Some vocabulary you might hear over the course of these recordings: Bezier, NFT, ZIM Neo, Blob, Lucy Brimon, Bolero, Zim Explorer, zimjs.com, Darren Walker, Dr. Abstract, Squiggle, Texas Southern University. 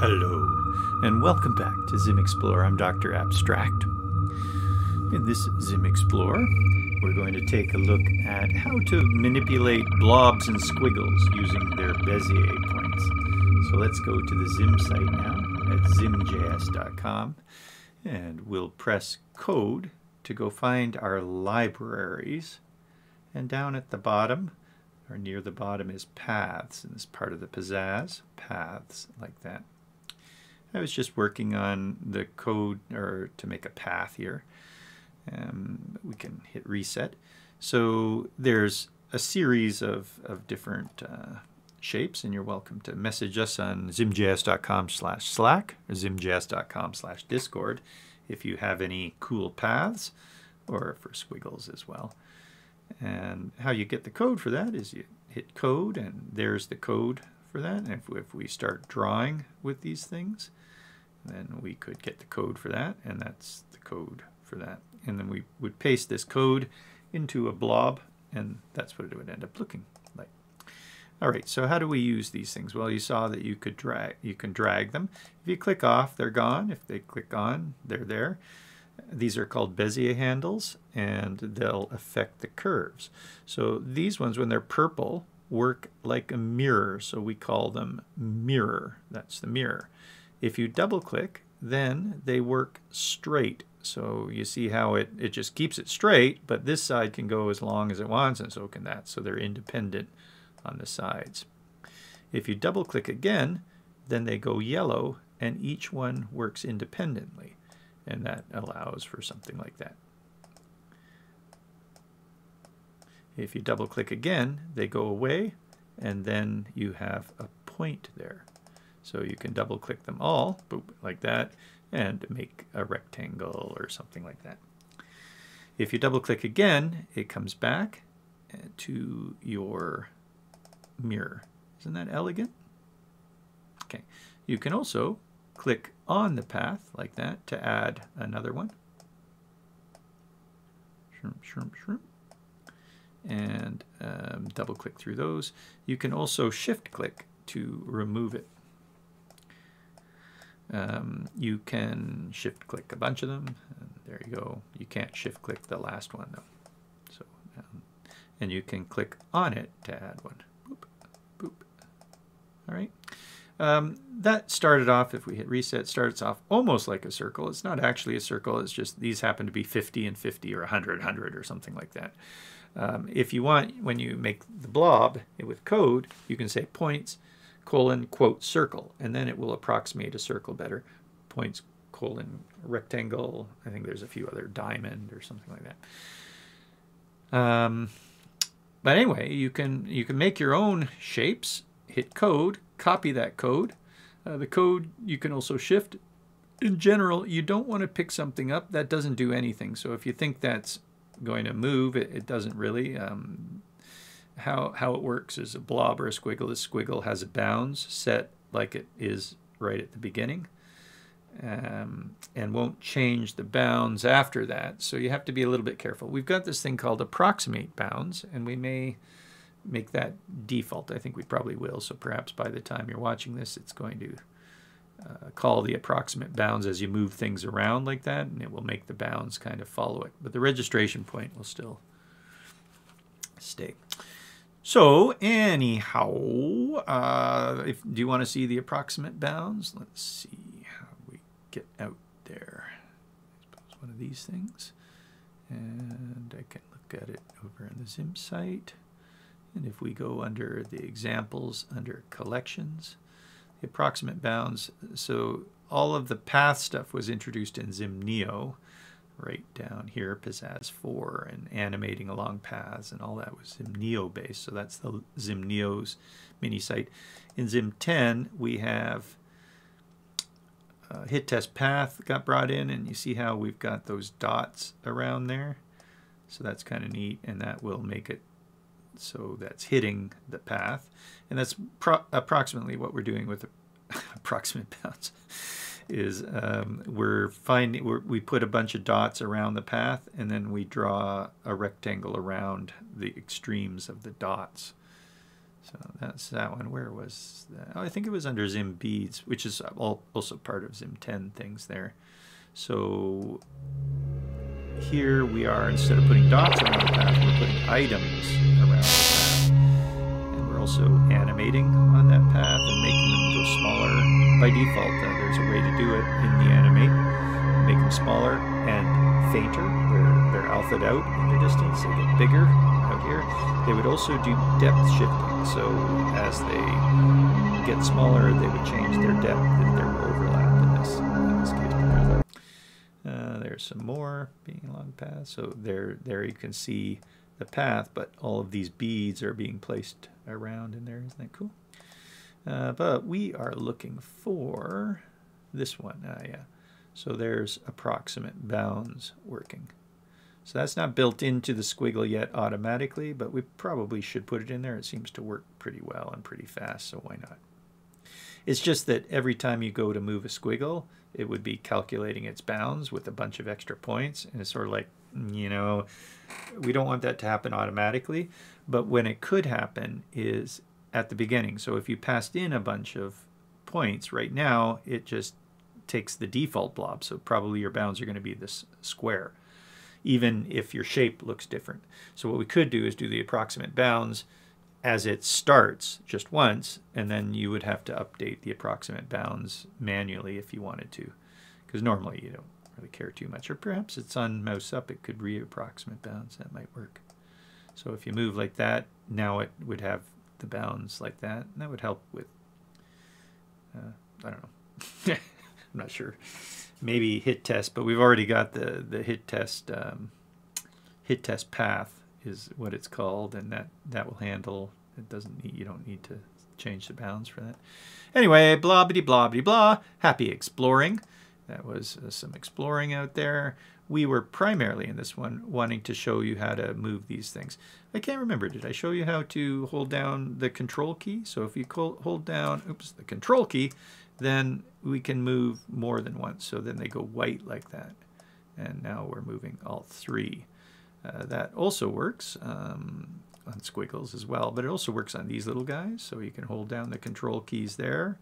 Hello, and welcome back to Zim Explorer. I'm Dr. Abstract. In this Zim Explorer, we're going to take a look at how to manipulate blobs and squiggles using their Bezier points. So let's go to the Zim site now at zimjs.com, and we'll press code to go find our libraries. And down at the bottom, or near the bottom, is paths, and this part of the pizzazz, paths, like that. I was just working on the code or to make a path here. We can hit reset. So there's a series of different shapes, and you're welcome to message us on zimjs.com/slack or zimjs.com/discord if you have any cool paths, or for squiggles as well. And how you get the code for that is you hit code, and there's the code for that. And if we start drawing with these things, then we could get the code for that, and that's the code for that. And then we would paste this code into a blob, and that's what it would end up looking like. All right, so how do we use these things? Well, you saw that you can drag them. If you click off, they're gone. If they click on, they're there. These are called Bezier handles, and they'll affect the curves. So these ones, when they're purple, work like a mirror, so we call them mirror. That's the mirror. If you double click, then they work straight. So you see how it just keeps it straight, but this side can go as long as it wants, and so can that. So they're independent on the sides. If you double click again, then they go yellow, and each one works independently. And that allows for something like that. If you double click again, they go away, and then you have a point there. So you can double click them all, boop, like that, and make a rectangle or something like that. If you double click again, it comes back to your mirror. Isn't that elegant? Okay. You can also click on the path like that to add another one. Shrimp, shrimp, shrimp. And double click through those. You can also shift click to remove it. You can shift click a bunch of them. And there you go. You can't shift click the last one though. So, and you can click on it to add one. Boop, boop. All right. That started off, if we hit reset, starts off almost like a circle. It's not actually a circle, it's just these happen to be 50 and 50 or 100, 100 or something like that. If you want, when you make the blob with code, you can say points, colon, quote, circle, and then it will approximate a circle better. Points, colon, rectangle, I think there's a few other, diamond or something like that. But anyway, you can make your own shapes, hit code, copy that code. The code you can also shift. In general, you don't want to pick something up that doesn't do anything. So if you think that's going to move, it doesn't really. How it works is a blob or a squiggle. A squiggle has a bounds set like it is right at the beginning, and won't change the bounds after that. So you have to be a little bit careful. We've got this thing called approximate bounds, and we may make that default. I think we probably will, so perhaps by the time you're watching this, it's going to call the approximate bounds as you move things around like that, and it will make the bounds kind of follow it. But the registration point will still stay. So anyhow, do you want to see the approximate bounds? Let's see how we get out there. I suppose one of these things. And I can look at it over on the Zim site. And if we go under the examples, under collections, the approximate bounds, so all of the path stuff was introduced in ZIM Neo, right down here, Pizzazz 4, and animating along paths, and all that was ZIM Neo based, so that's the ZIM Neo's mini site. In ZIM 10, we have hit test path got brought in, and you see how we've got those dots around there, so that's kind of neat, and that will make it so that's hitting the path, and that's approximately what we're doing with approximate bounds. Is we put a bunch of dots around the path, and then we draw a rectangle around the extremes of the dots. So that's that one. Where was that? Oh, I think it was under Zim Beads, which is also part of Zim 10 things there. So here we are, instead of putting dots around the path, we're putting items around the path. And we're also animating on that path and making them go smaller. By default, there's a way to do it in the animate. Make them smaller and fainter, where they're alphaed out in the distance, they get bigger out here. They would also do depth shifting, so as they get smaller, they would change their depth if there were overlap in this case. There's some more being along the path. So there you can see the path, but all of these beads are being placed around in there. Isn't that cool? But we are looking for this one. Yeah. So there's approximate bounds working. So that's not built into the Squiggle yet automatically, but we probably should put it in there. It seems to work pretty well and pretty fast, so why not? It's just that every time you go to move a Squiggle, it would be calculating its bounds with a bunch of extra points. And it's sort of like, you know, we don't want that to happen automatically. But when it could happen is at the beginning. So if you passed in a bunch of points right now, it just takes the default blob. So probably your bounds are going to be this square, even if your shape looks different. So what we could do is do the approximate bounds as it starts just once, and then you would have to update the approximate bounds manually if you wanted to, because normally you don't really care too much. Or perhaps it's on mouse up, it could read approximate bounds, that might work. So if you move like that, now it would have the bounds like that, and that would help with, I don't know, I'm not sure, maybe hit test, but we've already got the hit test path is what it's called, and that will handle it. You don't need to change the bounds for that. Anyway, blobbity blobbity blah. Happy exploring. That was some exploring out there. We were primarily in this one wanting to show you how to move these things. I can't remember, did I show you how to hold down the control key? So if you hold down the control key, then we can move more than once. So then they go white like that, and now we're moving all three. That also works on Squiggles as well, but it also works on these little guys. So you can hold down the control keys there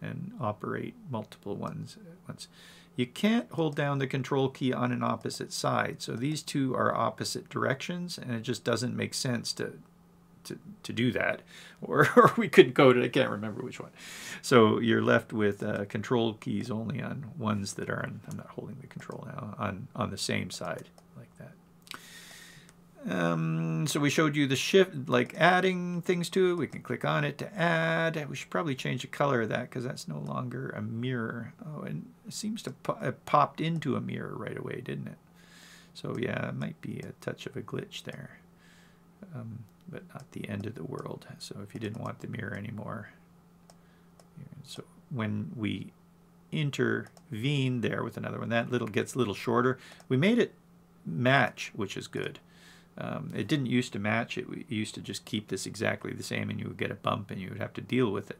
and operate multiple ones at once. You can't hold down the control key on an opposite side. So these two are opposite directions, and it just doesn't make sense to do that. Or we could go to, I can't remember which one. So you're left with control keys only on ones that are, I'm not holding the control now, on the same side like that. So we showed you the shift, like adding things to it. We can click on it to add. We should probably change the color of that because that's no longer a mirror. Oh, and it seems to it popped into a mirror right away, didn't it? So yeah, it might be a touch of a glitch there, but not the end of the world. So if you didn't want the mirror anymore, so when we intervene there with another one, that little gets a little shorter. We made it match, which is good. It didn't used to match, it used to just keep this exactly the same, and you would get a bump and you would have to deal with it.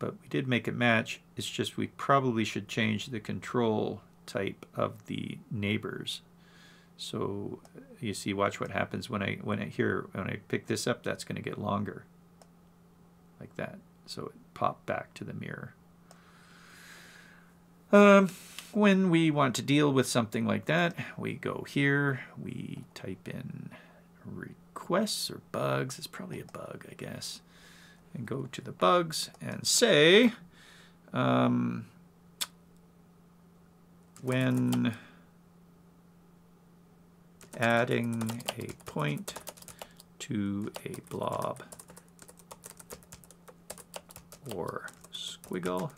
But we did make it match. It's just we probably should change the control type of the neighbors. So you see, watch what happens when I pick this up, that's going to get longer like that. So it popped back to the mirror. When we want to deal with something like that, we go here, we type in requests or bugs. It's probably a bug, I guess. And go to the bugs and say, when adding a point to a blob or squiggle,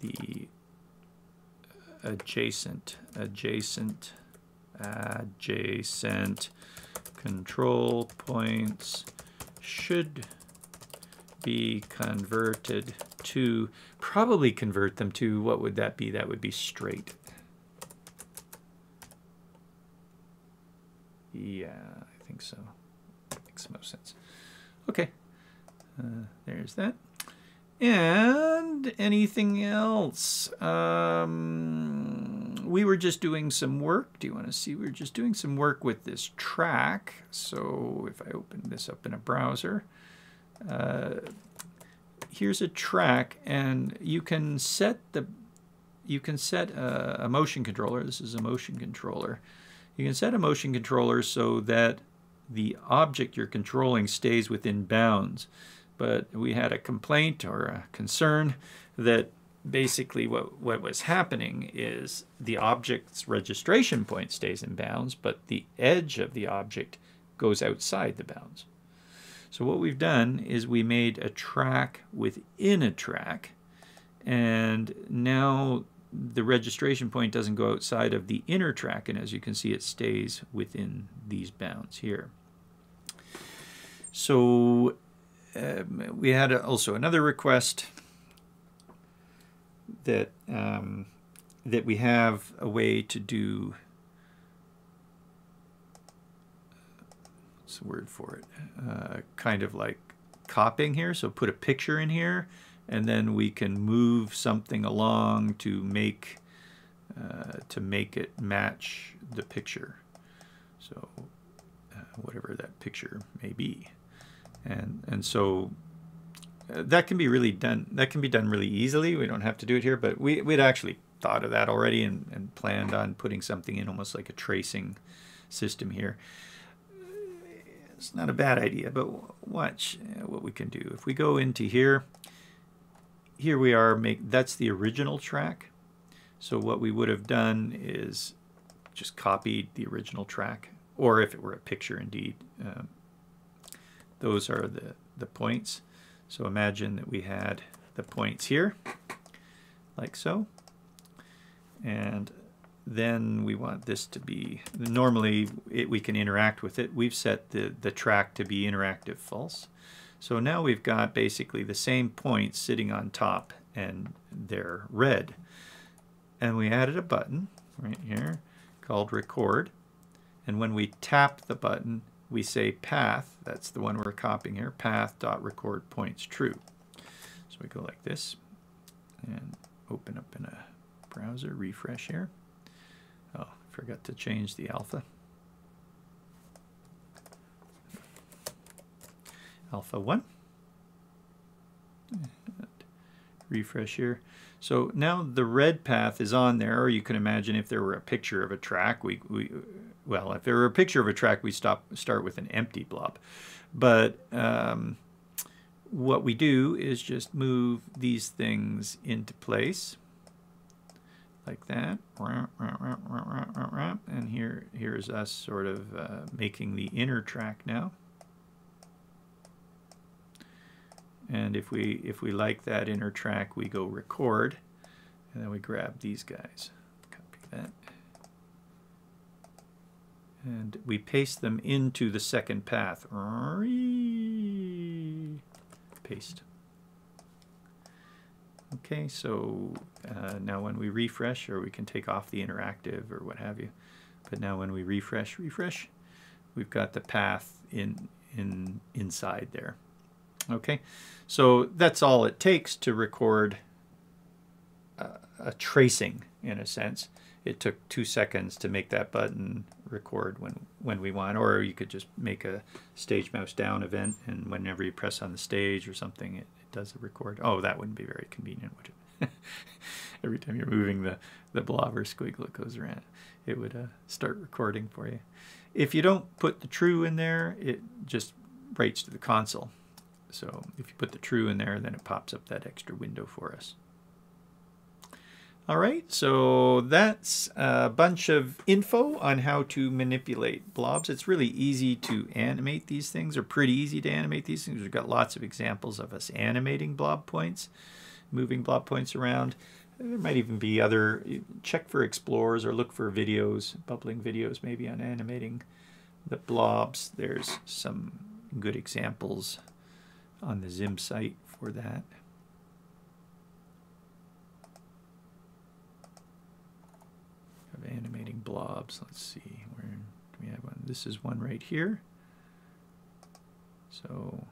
the adjacent control points should be converted to, probably convert them to, what would that be? That would be straight. Yeah, I think so. Makes the most sense. Okay, there's that. And anything else? we were just doing some work. Do you want to see? We were just doing some work with this track. So if I open this up in a browser, here's a track, and you can set the, you can set a motion controller. This is a motion controller. You can set a motion controller so that the object you're controlling stays within bounds. But we had a complaint or a concern that basically what was happening is the object's registration point stays in bounds, but the edge of the object goes outside the bounds. So what we've done is we made a track within a track, and now the registration point doesn't go outside of the inner track, and as you can see, it stays within these bounds here. So we had also another request that that we have a way to do, what's the word for it, kind of like copying here. So put a picture in here, and then we can move something along to make it match the picture. So whatever that picture may be, and so that can be really done. That can be done really easily. We don't have to do it here, but we'd actually thought of that already and planned on putting something in almost like a tracing system here. It's not a bad idea, but watch what we can do. If we go into here. Here we are, that's the original track. So what we would have done is just copied the original track, or if it were a picture indeed, those are the points. So imagine that we had the points here, like so. And then we want this to be, normally we can interact with it. We've set the track to be interactive false. So now we've got basically the same points sitting on top, and they're red. And we added a button right here called record. And when we tap the button, we say path, that's the one we're copying here, path.recordPoints true. So we go like this and open up in a browser, refresh here. Oh, forgot to change the alpha. Alpha 1. Refresh here. So now the red path is on there, or you can imagine if there were a picture of a track, well, if there were a picture of a track, we start with an empty blob. But what we do is just move these things into place like that. And here's us sort of making the inner track now. And if we like that inner track, we go record, and then we grab these guys, copy that, and we paste them into the second path. Paste. Okay, so now when we refresh, or we can take off the interactive or what have you, but now when we refresh, we've got the path inside there. Okay, so that's all it takes to record a tracing, in a sense. It took 2 seconds to make that button record when we want, or you could just make a stage mouse down event, and whenever you press on the stage or something, it does a record. Oh, that wouldn't be very convenient, would it? Every time you're moving the blob or squiggle, it goes around. It would start recording for you. If you don't put the true in there, it just writes to the console. So if you put the true in there, then it pops up that extra window for us. All right, so that's a bunch of info on how to manipulate blobs. It's really easy to animate these things, or pretty easy to animate these things. We've got lots of examples of us animating blob points, moving blob points around. There might even be other, check for explorers or look for videos, bubbling videos maybe on animating the blobs. There's some good examples on the Zim site for that. Of animating blobs. Let's see, where do we have one? This is one right here. So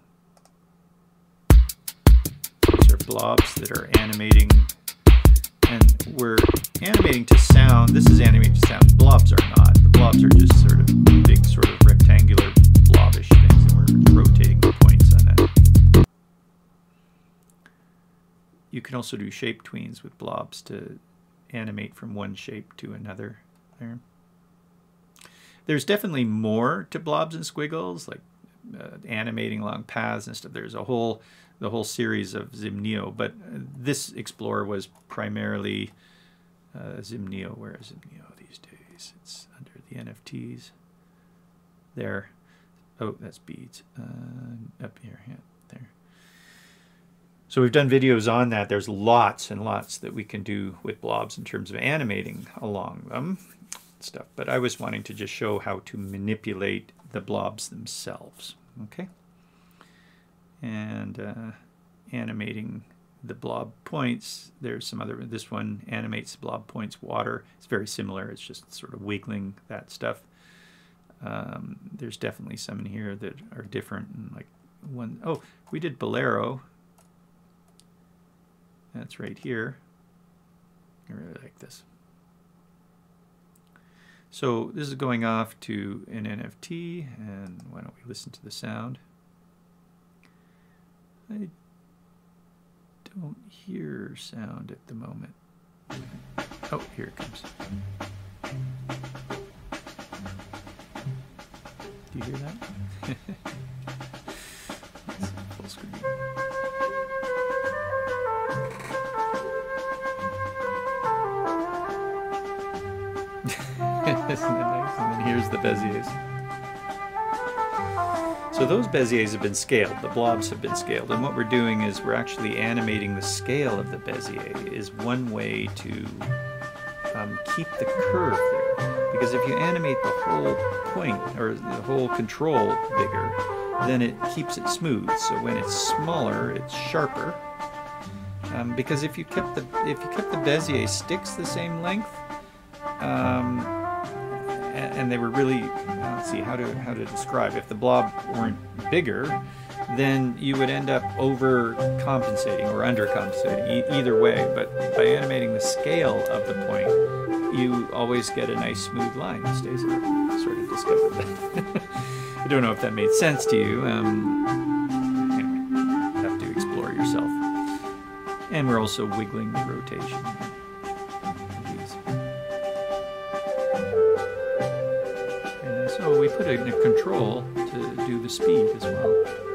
these are blobs that are animating and we're animating to sound. This is animating to sound. Blobs are not. The blobs are just sort of big, sort of rectangular, blobbish things, and we're rotating the points on that. You can also do shape tweens with blobs to animate from one shape to another there. There's definitely more to blobs and squiggles, like animating along paths and stuff. There's the whole series of Zim Neo, but this Explorer was primarily Zim Neo. Where is Zim Neo these days? It's under the NFTs. There. Oh, that's beads. Up here, yeah, there. So we've done videos on that. There's lots and lots that we can do with blobs in terms of animating along them. Stuff, but I was wanting to just show how to manipulate the blobs themselves, okay? And animating the blob points, there's some other, this one animates blob points, water, it's very similar, it's just sort of wiggling that stuff. There's definitely some in here that are different, and like one, oh, we did Bolero, that's right here, I really like this. So this is going off to an NFT, and why don't we listen to the sound? I don't hear sound at the moment. Oh, here it comes. Do you hear that? It's full screen. Isn't it nice? And then here's the Beziers. So those Beziers have been scaled, the blobs have been scaled, and what we're doing is we're actually animating the scale of the Bezier is one way to keep the curve there. Because if you animate the whole point, or the whole control bigger, then it keeps it smooth. So when it's smaller, it's sharper. Because if you kept the Bezier sticks the same length, and they were really, let's see how to describe. If the blob weren't bigger, then you would end up overcompensating or undercompensating either way. But by animating the scale of the point, you always get a nice smooth line. These days, I sort of discovered that. I don't know if that made sense to you. Anyway, you have to explore yourself. And we're also wiggling the rotation. We put in a control to do the speed as well.